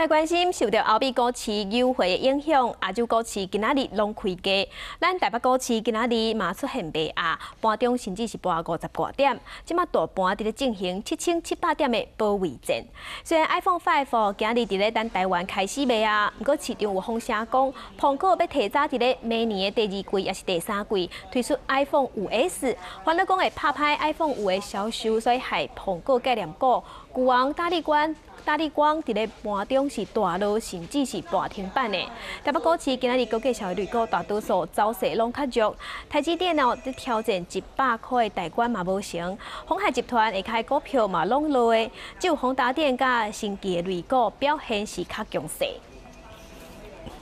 来关心受到澳币股市优惠的影响，亚洲股市今仔日拢开低，咱台北股市今仔日嘛出现卖压，盘中甚至是跌50多点。即马大盘伫咧进行7700点的保卫战。虽然 iPhone 5今日伫咧咱台湾开始卖啊，不过市场有风声讲，苹果要提早伫咧明年的第二季也是第三季推出 iPhone 5S， 反正讲会拍歹 iPhone 5的销售，所以害苹果概念股股王大立光伫咧盘中是大落，甚至是半停板的。台北股市今日国际效率股大多数走势拢较弱，台积电哦伫调整100块的大关嘛无成，鸿海集团下开股票嘛拢落的，只有宏达电甲新奇类股表现是较强势。